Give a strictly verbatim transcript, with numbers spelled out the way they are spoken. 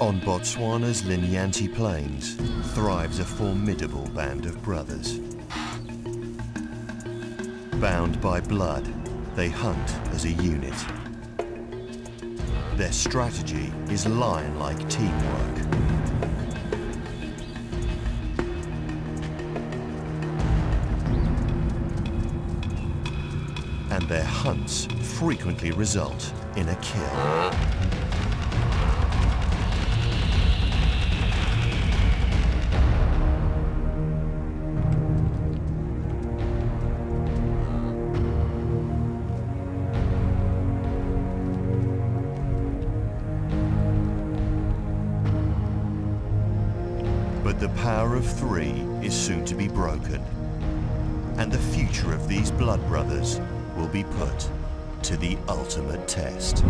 On Botswana's Linyanti plains thrives a formidable band of brothers. Bound by blood, they hunt as a unit. Their strategy is lion-like teamwork. And their hunts frequently result in a kill. But the power of three is soon to be broken, and the future of these blood brothers will be put to the ultimate test.